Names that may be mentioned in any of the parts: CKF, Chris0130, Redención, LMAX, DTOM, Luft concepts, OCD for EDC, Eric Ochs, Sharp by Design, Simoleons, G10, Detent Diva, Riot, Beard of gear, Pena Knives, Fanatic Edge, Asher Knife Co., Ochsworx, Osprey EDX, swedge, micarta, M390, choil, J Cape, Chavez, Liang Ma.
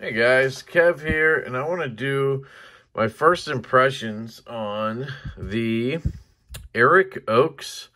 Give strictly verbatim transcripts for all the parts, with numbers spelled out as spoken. Hey guys, Kev here, and I want to do my first impressions on the Eric Ochs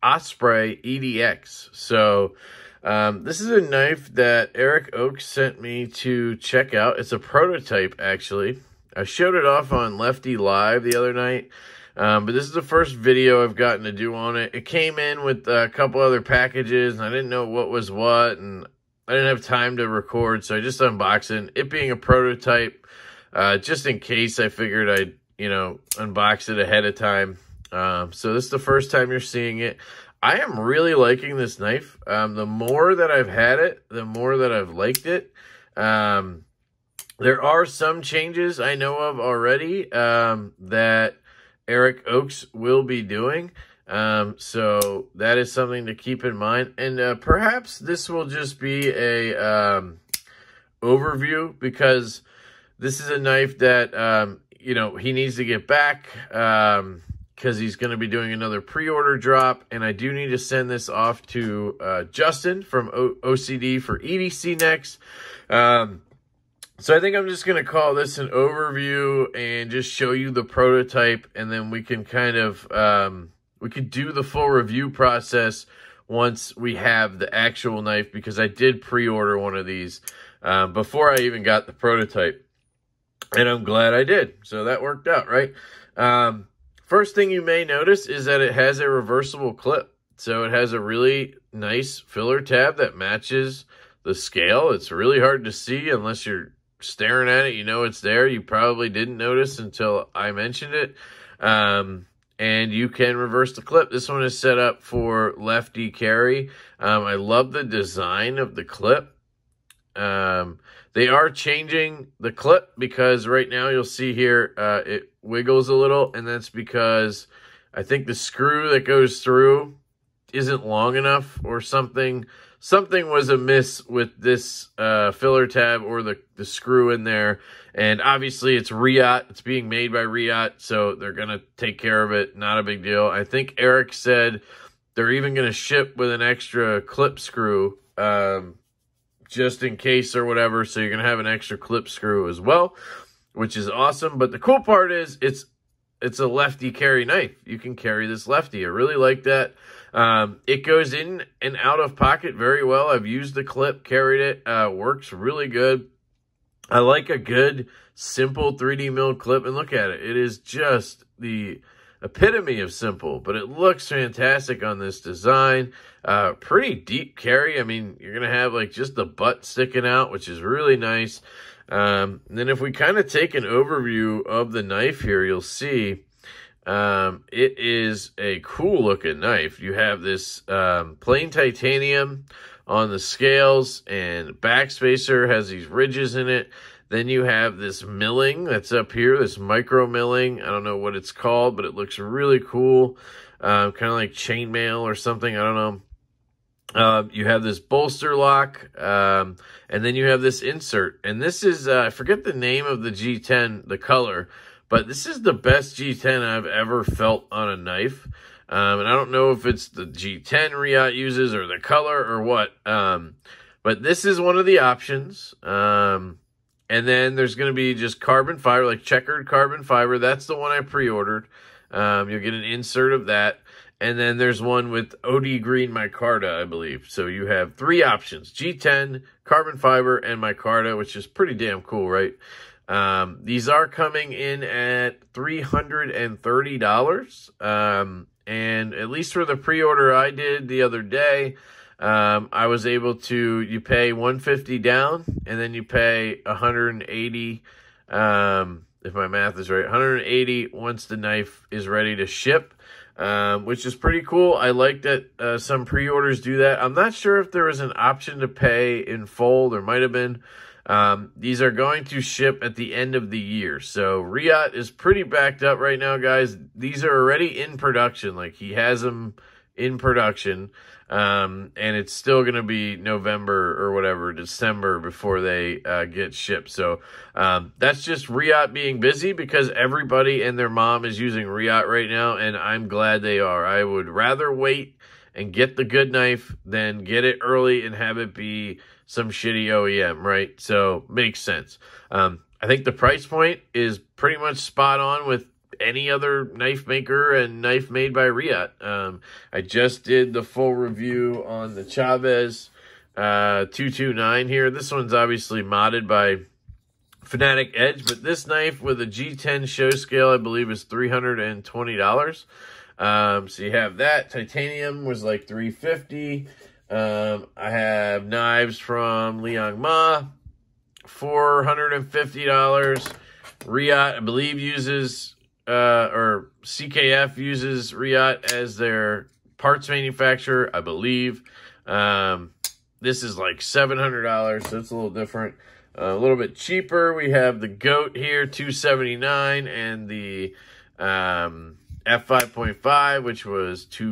Osprey E D X. So um, this is a knife that Eric Ochs sent me to check out. It's a prototype, actually. I showed it off on Lefty Live the other night, um, but this is the first video I've gotten to do on it. It came in with a couple other packages, and I didn't know what was what, and I didn't have time to record, so I just unboxed it. It being a prototype, uh, just in case, I figured I'd, you know, unbox it ahead of time. Um, so this is the first time you're seeing it. I am really liking this knife. Um, the more that I've had it, the more that I've liked it. Um, there are some changes I know of already um, that Eric Ochs will be doing. Um, so that is something to keep in mind. And, uh, perhaps this will just be a, um, overview, because this is a knife that, um, you know, he needs to get back, um, cause he's going to be doing another pre-order drop. And I do need to send this off to, uh, Justin from o OCD for E D C next. Um, So I think I'm just going to call this an overview and just show you the prototype, and then we can kind of, um, we could do the full review process once we have the actual knife, because I did pre-order one of these uh, before I even got the prototype, and I'm glad I did. So that worked out, right? Um, first thing you may notice is that it has a reversible clip. So it has a really nice filler tab that matches the scale. It's really hard to see unless you're staring at it. You know it's there. You probably didn't notice until I mentioned it. Um... And you can reverse the clip. This one is set up for lefty carry. Um, I love the design of the clip. Um, they are changing the clip, because right now you'll see here uh, it wiggles a little. And that's because I think the screw that goes through isn't long enough or something. Something was amiss with this uh, filler tab or the, the screw in there. And obviously it's Riot. It's being made by Riot, so they're going to take care of it. Not a big deal. I think Eric said they're even going to ship with an extra clip screw um, just in case or whatever. So you're going to have an extra clip screw as well, which is awesome. But the cool part is it's It's a lefty carry knife. You can carry this lefty. I really like that. Um, it goes in and out of pocket very well. I've used the clip, carried it. Uh, works really good. I like a good, simple three D milled clip. And look at it. It is just the epitome of simple. But it looks fantastic on this design. Uh, pretty deep carry. I mean, you're going to have like just the butt sticking out, which is really nice. Um, and then if we kind of take an overview of the knife here, you'll see, um, it is a cool looking knife. You have this, um, plain titanium on the scales, and backspacer has these ridges in it. Then you have this milling that's up here, this micro milling. I don't know what it's called, but it looks really cool. Um, kind of like chainmail or something. I don't know. Uh, you have this bolster lock, um, and then you have this insert. And this is, uh, I forget the name of the G ten, the color, but this is the best G ten I've ever felt on a knife. Um, and I don't know if it's the G ten Riot uses or the color or what, um, but this is one of the options. Um, and then there's going to be just carbon fiber, like checkered carbon fiber. That's the one I pre-ordered. Um, you'll get an insert of that. And then there's one with O D green micarta, I believe. So you have three options: G ten, carbon fiber, and micarta, which is pretty damn cool, right? Um, these are coming in at three hundred thirty dollars. Um, and at least for the pre-order I did the other day, um, I was able to, you pay one hundred fifty dollars down, and then you pay one hundred eighty dollars, um, if my math is right, one hundred eighty dollars once the knife is ready to ship. Um, which is pretty cool. I like that uh, some pre-orders do that. I'm not sure if there was an option to pay in full. There might have been. Um, these are going to ship at the end of the year. So Riot is pretty backed up right now, guys. These are already in production. Like, he has them in production. Um, and it's still going to be November or whatever, December, before they uh, get shipped. So um, that's just Riot being busy, because everybody and their mom is using Riot right now, and I'm glad they are. I would rather wait and get the good knife than get it early and have it be some shitty O E M, right? So makes sense. Um, I think the price point is pretty much spot on with any other knife maker and knife made by Riot. Um, I just did the full review on the Chavez uh, two two nine here. This one's obviously modded by Fanatic Edge, but this knife with a G ten show scale, I believe, is three hundred twenty dollars. Um, so you have that. Titanium was like three fifty. Um, I have knives from Liang Ma, four hundred fifty dollars. Riot, I believe, uses, uh, or C K F uses Riot as their parts manufacturer, I believe. Um, this is like seven hundred dollars, so it's a little different. Uh, a little bit cheaper. We have the GOAT here, two seventy-nine, and the um, F five point five, which was two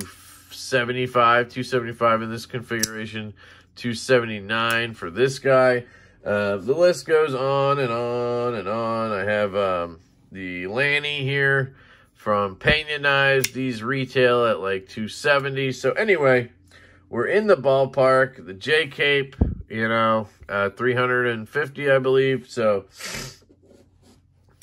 seventy-five, two seventy-five in this configuration, two seventy-nine for this guy. Uh, the list goes on and on and on. I have um, the Lanny here from Pena Knives. These retail at like two seventy. So anyway, we're in the ballpark. The J Cape, you know, uh, three hundred fifty, I believe. So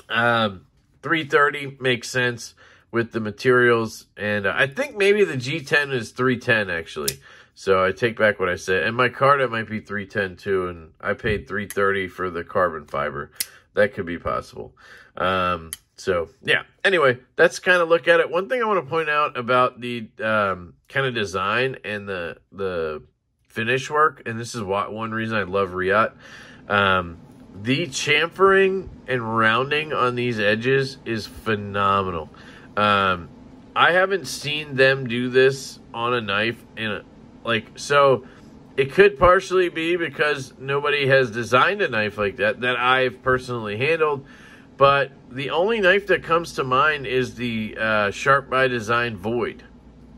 um, three thirty makes sense with the materials. And uh, I think maybe the G ten is three ten actually. So I take back what I said. And my Carta might be three ten too, and I paid three thirty for the carbon fiber. That could be possible. Um, so, yeah. Anyway, that's kind of look at it. One thing I want to point out about the um, kind of design and the the finish work, and this is why, one reason I love Riot, um, the chamfering and rounding on these edges is phenomenal. Um, I haven't seen them do this on a knife in a... Like, so it could partially be because nobody has designed a knife like that that I've personally handled. But the only knife that comes to mind is the uh, Sharp by Design Void.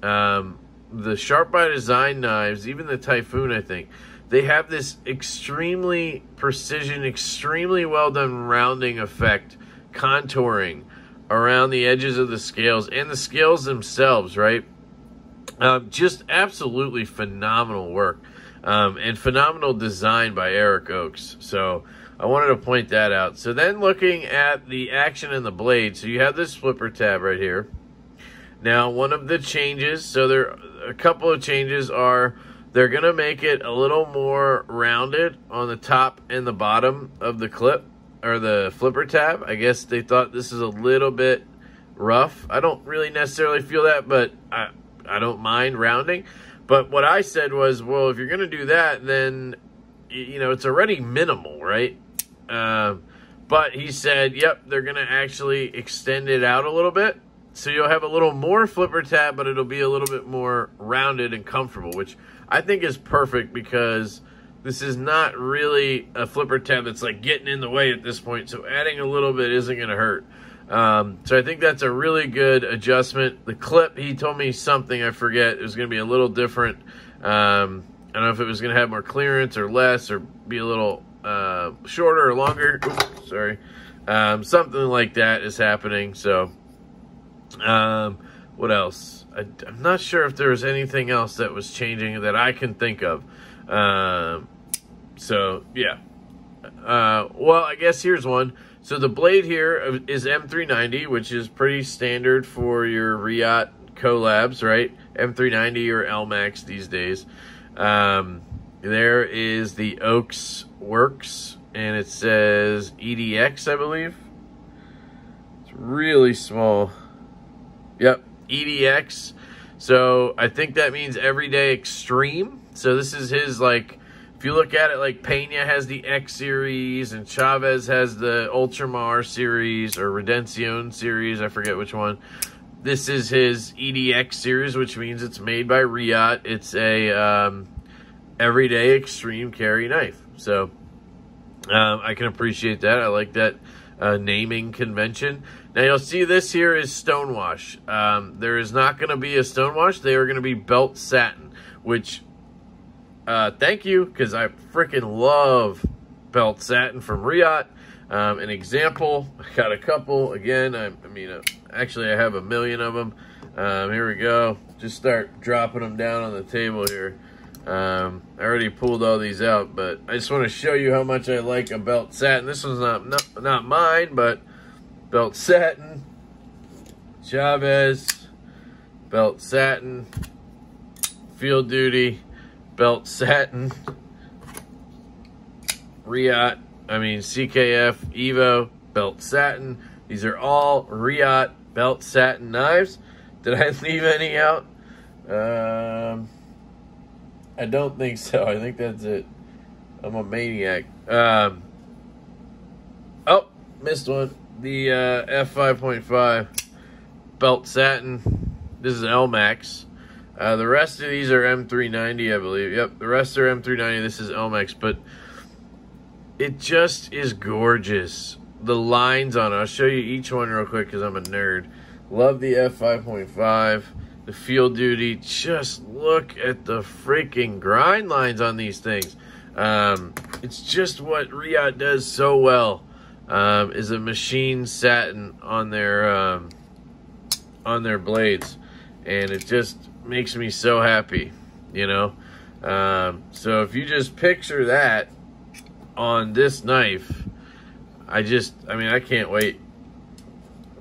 Um, the Sharp by Design knives, even the Typhoon, I think, they have this extremely precision, extremely well-done rounding effect, contouring around the edges of the scales and the scales themselves, right? Um, just absolutely phenomenal work, um, and phenomenal design by Eric Ochs. So I wanted to point that out. So then looking at the action and the blade. So you have this flipper tab right here. Now, one of the changes, so there a couple of changes are they're going to make it a little more rounded on the top and the bottom of the clip or the flipper tab. I guess they thought this is a little bit rough. I don't really necessarily feel that, but I... I don't mind rounding, but what I said was, well, if you're going to do that, then, you know, it's already minimal, right? Uh, but he said, yep, they're going to actually extend it out a little bit. So you'll have a little more flipper tab, but it'll be a little bit more rounded and comfortable, which I think is perfect because this is not really a flipper tab that's like getting in the way at this point. So adding a little bit isn't going to hurt. Um, so I think that's a really good adjustment. The clip, he told me something, I forget, it was going to be a little different. Um, I don't know if it was going to have more clearance or less or be a little uh, shorter or longer. Oops, sorry. Um, something like that is happening. So um, what else? I, I'm not sure if there was anything else that was changing that I can think of. Um, so yeah. Uh, well, I guess here's one. So the blade here is M three ninety, which is pretty standard for your Riot collabs, right? M three ninety or L max these days. Um, there is the Ochsworx, and it says E D X, I believe. It's really small. Yep, E D X. So I think that means Everyday Extreme. So this is his, like... If you look at it, like Pena has the X series and Chavez has the Ultramar series or Redención series. I forget which one. This is his E D X series, which means it's made by Riot. It's a um, everyday extreme carry knife. So um, I can appreciate that. I like that uh, naming convention. Now you'll see this here is Stonewash. Um, there is not going to be a Stonewash. They are going to be Belt Satin, which... Uh, thank you, because I freaking love Belt Satin from Riot. Um, an example, I got a couple. Again, I, I mean, uh, actually, I have a million of them. Um, here we go. Just start dropping them down on the table here. Um, I already pulled all these out, but I just want to show you how much I like a belt satin. This one's not, not, not mine, but belt satin, Chavez, belt satin, field duty, belt satin, Riot, I mean C K F, Evo, belt satin. These are all Riot belt satin knives. Did I leave any out? Um... I don't think so. I think that's it. I'm a maniac. Um, oh, missed one. The uh, F five point five belt satin. This is L max. Uh, the rest of these are M three ninety, I believe. Yep, the rest are M three ninety. This is L max, but it just is gorgeous. The lines on it. I'll show you each one real quick because I'm a nerd. Love the F five point five. The field duty, just look at the freaking grind lines on these things. Um, it's just what Riot does so well, um, is a machine satin on their, um, on their blades. And it just makes me so happy, you know? Um, so if you just picture that on this knife, I just, I mean, I can't wait.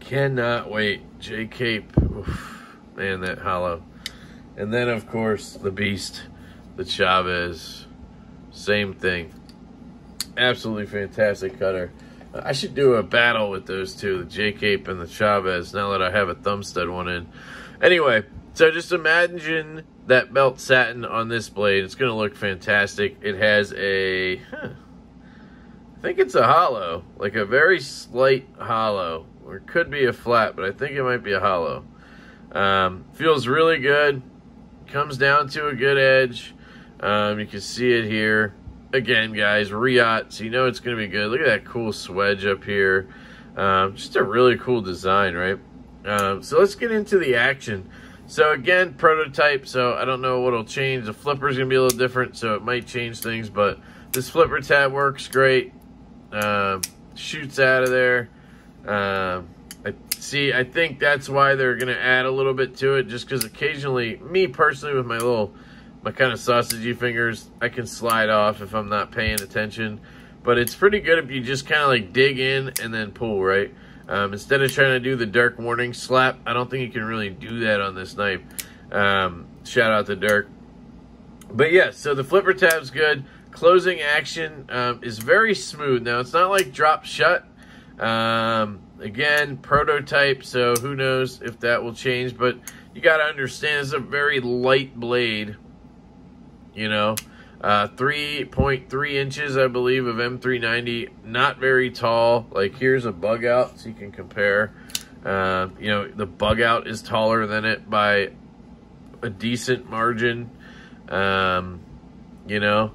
Cannot wait. J-Cape, oof. And that hollow. And then, of course, the beast, the Chavez. Same thing. Absolutely fantastic cutter. I should do a battle with those two, the J-Cape and the Chavez, now that I have a thumb stud one in. Anyway, so just imagine that belt satin on this blade. It's going to look fantastic. It has a... Huh, I think it's a hollow. Like a very slight hollow. Or it could be a flat, but I think it might be a hollow. Um, feels really good, comes down to a good edge. Um, you can see it here. Again, guys, Riot, so you know it's going to be good. Look at that cool swedge up here. Um, just a really cool design, right? Um, so let's get into the action. So again, prototype, so I don't know what will change. The flipper is going to be a little different, so it might change things, but this flipper tab works great. Uh, shoots out of there. Um... See, I think that's why they're going to add a little bit to it, just because occasionally, me personally with my little, my kind of sausagey fingers, I can slide off if I'm not paying attention. But it's pretty good if you just kind of like dig in and then pull, right? Um, instead of trying to do the Dirk warning slap, I don't think you can really do that on this knife. Um, shout out to Dirk. But yeah, so the flipper tab's good. Closing action um, is very smooth. Now, it's not like drop shut. Um... Again, prototype, so who knows if that will change, but you got to understand it's a very light blade, you know, uh, three point three inches, I believe, of M three ninety, not very tall. Like, here's a bug out, so you can compare. Uh, you know, the bug out is taller than it by a decent margin. Um, you know,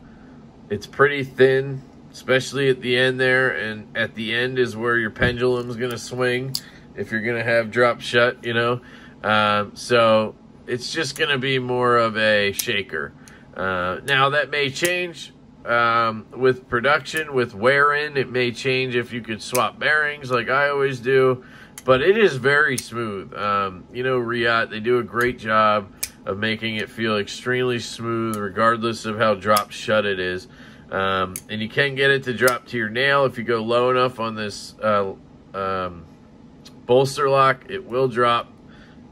it's pretty thin, especially at the end there, and at the end is where your pendulum's going to swing if you're going to have drop shut, you know. Um, so it's just going to be more of a shaker. Uh, now, that may change um, with production, with wear-in. It may change if you could swap bearings like I always do, but it is very smooth. Um, you know, Riot, they do a great job of making it feel extremely smooth regardless of how drop shut it is. Um, and you can get it to drop to your nail. If you go low enough on this uh, um, bolster lock, it will drop,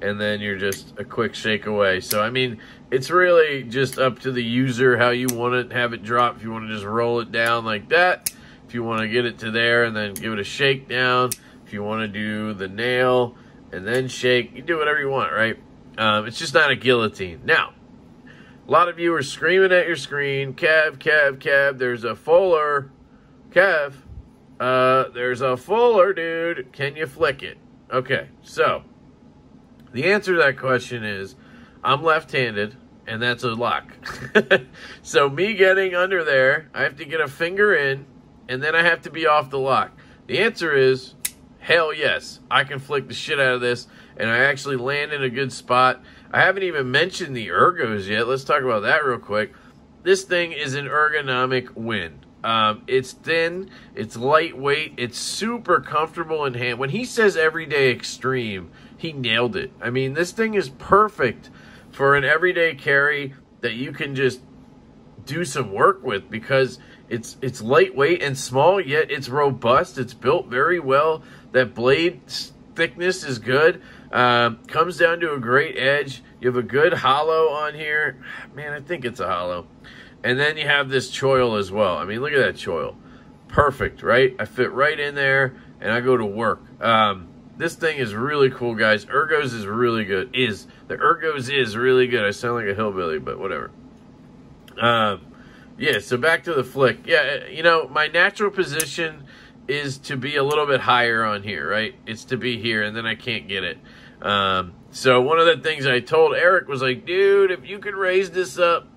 and then you're just a quick shake away. So, I mean, it's really just up to the user how you want to have it drop. If you want to just roll it down like that, if you want to get it to there and then give it a shake down, if you want to do the nail and then shake, you do whatever you want, right? Um, it's just not a guillotine. Now, a lot of you are screaming at your screen, Cav, Cav, Cav, there's a fuller, Cav, uh, there's a fuller, dude, can you flick it? Okay, so, the answer to that question is, I'm left-handed, and that's a lock. So, me getting under there, I have to get a finger in, and then I have to be off the lock. The answer is, hell yes, I can flick the shit out of this, and I actually land in a good spot. I haven't even mentioned the ergos yet. Let's talk about that real quick. This thing is an ergonomic win. Um, it's thin. It's lightweight. It's super comfortable in hand. When he says everyday extreme, he nailed it. I mean, this thing is perfect for an everyday carry that you can just do some work with, because it's it's lightweight and small, yet it's robust. It's built very well. That blade thickness is good. Um, comes down to a great edge. You have a good hollow on here. Man, I think it's a hollow. And then you have this choil as well. I mean, look at that choil. Perfect, right? I fit right in there, and I go to work. Um, this thing is really cool, guys. Ergos is really good. Is. The Ergos is really good. I sound like a hillbilly, but whatever. Um, yeah, so back to the flick. Yeah, you know, my natural position is to be a little bit higher on here, right? It's to be here, and then I can't get it. Um, so one of the things I told Eric was like, dude, if you could raise this up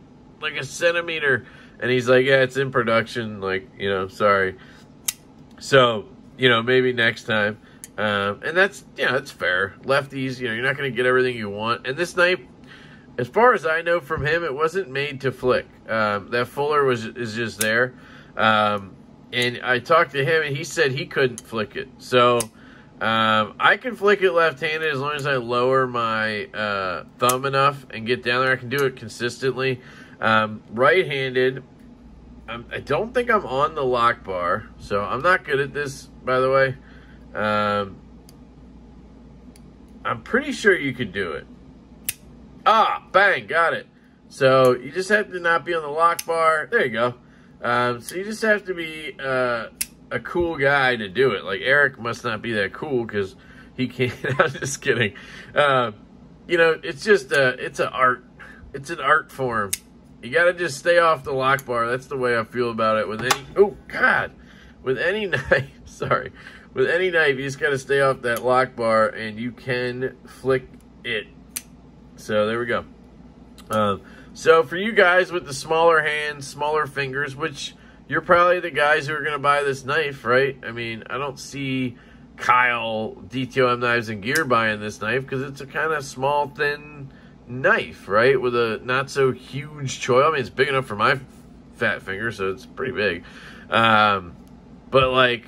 like a centimeter. And he's like, yeah, it's in production. Like, you know, sorry. So, you know, maybe next time. Um, and that's, yeah, that's fair. Lefties, you know, you're not going to get everything you want. And this knife, as far as I know from him, it wasn't made to flick. Um, that fuller was is just there. Um, and I talked to him, and he said he couldn't flick it. So um, I can flick it left-handed as long as I lower my uh, thumb enough and get down there. I can do it consistently. Um, right-handed, I'm, I don't think I'm on the lock bar, so I'm not good at this, by the way. Um, I'm pretty sure you could do it. Ah, bang, got it. So you just have to not be on the lock bar. There you go. Um, so you just have to be uh, a cool guy to do it. Like, Eric must not be that cool because he can't. I'm just kidding. Uh, you know, it's just a, it's an art. It's an art form. You got to just stay off the lock bar. That's the way I feel about it. With any, oh, God. With any knife, sorry. With any knife, you just got to stay off that lock bar, and you can flick it. So there we go. Um, so for you guys with the smaller hands, smaller fingers, which you're probably the guys who are going to buy this knife, right? I mean, I don't see Kyle, D T O M Knives and Gear buying this knife because it's a kind of small, thin knife, right? With a not so huge choil. I mean, it's big enough for my fat finger, so it's pretty big. Um, but like,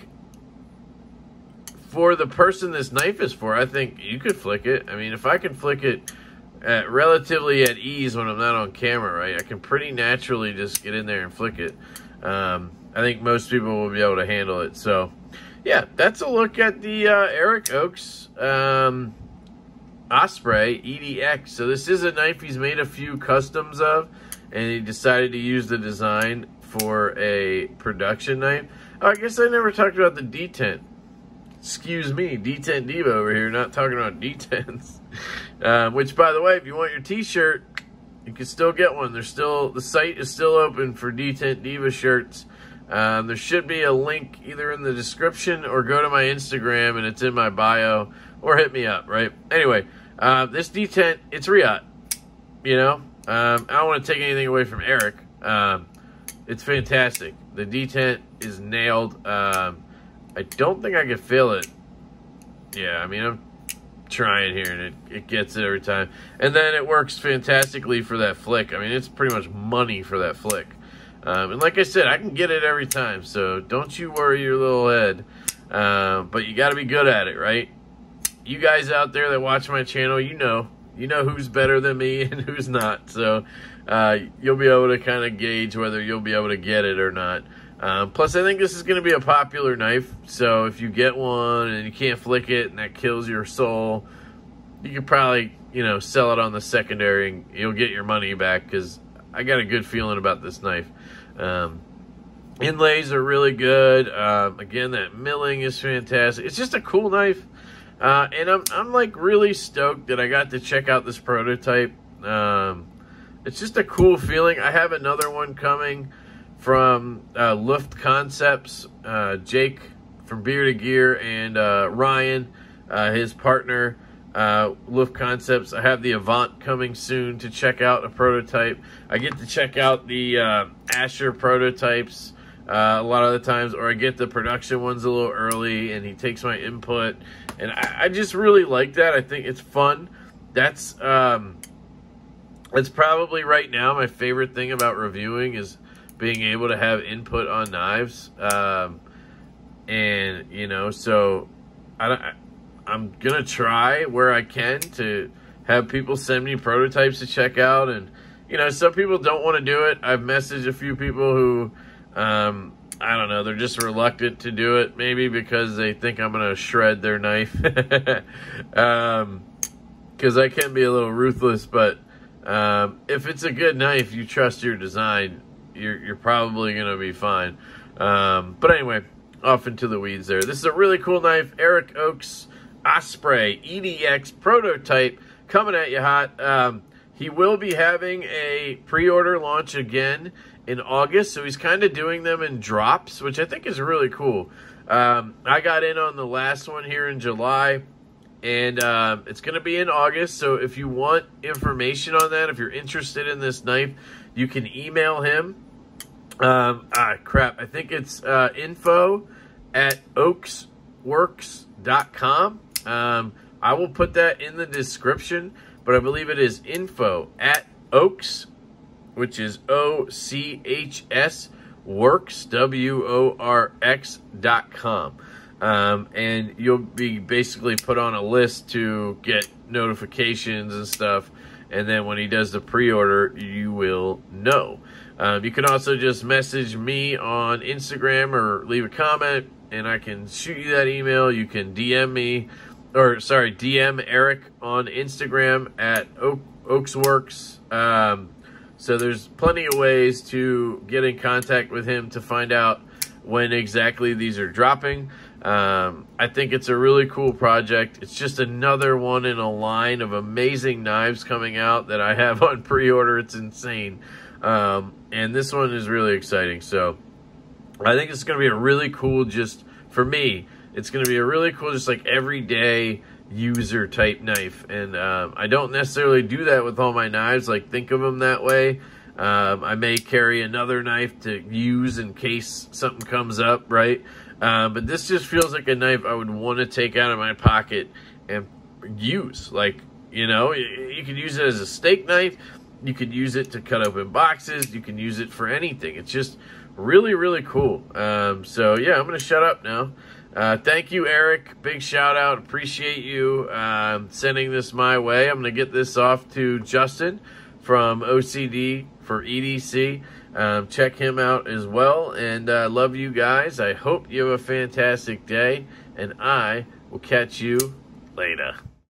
for the person this knife is for, I think you could flick it. I mean, if I can flick it at relatively at ease when I'm not on camera, right? I can pretty naturally just get in there and flick it. Um, I think most people will be able to handle it. So yeah, that's a look at the uh, Eric Ochs um, Osprey E D X. So this is a knife he's made a few customs of, and he decided to use the design for a production knife. Oh, I guess I never talked about the detent. Excuse me, Detent Diva over here, not talking about detents. Um, which, by the way, if you want your t-shirt, you can still get one. There's still, the site is still open for Detent Diva shirts. Um, there should be a link either in the description or go to my Instagram and it's in my bio, or hit me up, right? Anyway, uh, this detent, it's Riot, you know? Um, I don't want to take anything away from Eric. Um, it's fantastic. The detent is nailed. Um, I don't think I could feel it. Yeah, I mean, I'm trying here, and it, it gets it every time. And then it works fantastically for that flick. I mean, it's pretty much money for that flick. Um, and like I said, I can get it every time, so don't you worry your little head. Uh, but you got to be good at it, right? You guys out there that watch my channel, you know. You know who's better than me and who's not. So uh, you'll be able to kind of gauge whether you'll be able to get it or not. Um, plus, I think this is going to be a popular knife, so if you get one and you can't flick it and that kills your soul, you could probably, you know, sell it on the secondary and you'll get your money back, because I got a good feeling about this knife. Um, inlays are really good. Um, again, that milling is fantastic. It's just a cool knife, uh, and I'm, I'm, like, really stoked that I got to check out this prototype. Um, it's just a cool feeling. I have another one coming from uh, Luft Concepts, uh, Jake from Beard of Gear, and uh, Ryan, uh, his partner, uh, Luft Concepts. I have the Avant coming soon to check out a prototype. I get to check out the uh, Asher prototypes uh, a lot of the times, or I get the production ones a little early, and he takes my input. And I, I just really like that. I think it's fun. That's, um, that's probably right now my favorite thing about reviewing is being able to have input on knives, um, and you know, so I don't, I, I'm gonna try where I can to have people send me prototypes to check out, and you know, some people don't want to do it. I've messaged a few people who, um, I don't know, they're just reluctant to do it, maybe because they think I'm going to shred their knife. um, because I can be a little ruthless, but um, if it's a good knife, you trust your design, you're, you're probably going to be fine. Um, but anyway, off into the weeds there. This is a really cool knife, Eric Ochs Osprey E D X prototype, coming at you hot. Um, he will be having a pre-order launch again in August, so he's kind of doing them in drops, which I think is really cool. Um, I got in on the last one here in July. And uh, it's going to be in August, so if you want information on that, if you're interested in this knife, you can email him. Um, ah, crap. I think it's uh, info at ochsworx dot com. Um, I will put that in the description, but I believe it is info at Ochs, which is O C H S, works, W O R X dot com. Um, and you'll be basically put on a list to get notifications and stuff. And then when he does the pre-order, you will know. Um, you can also just message me on Instagram or leave a comment, and I can shoot you that email. You can D M me, or sorry, D M Eric on Instagram at Ochsworx. Um, so there's plenty of ways to get in contact with him to find out when exactly these are dropping. Um, I think it's a really cool project. It's just another one in a line of amazing knives coming out that I have on pre-order. It's insane. Um, and this one is really exciting. So I think it's going to be a really cool, just for me, it's going to be a really cool, just like everyday user type knife. And, um, I don't necessarily do that with all my knives. Like think of them that way. Um, I may carry another knife to use in case something comes up, right? Uh, but this just feels like a knife I would want to take out of my pocket and use. Like, you know, you, you could use it as a steak knife. You could use it to cut open boxes. You can use it for anything. It's just really, really cool. Um, so, yeah, I'm going to shut up now. Uh, thank you, Eric. Big shout out. Appreciate you um, sending this my way. I'm going to get this off to Justin from O C D for E D C. Um, check him out as well. And I uh, love you guys. I hope you have a fantastic day. And I will catch you later.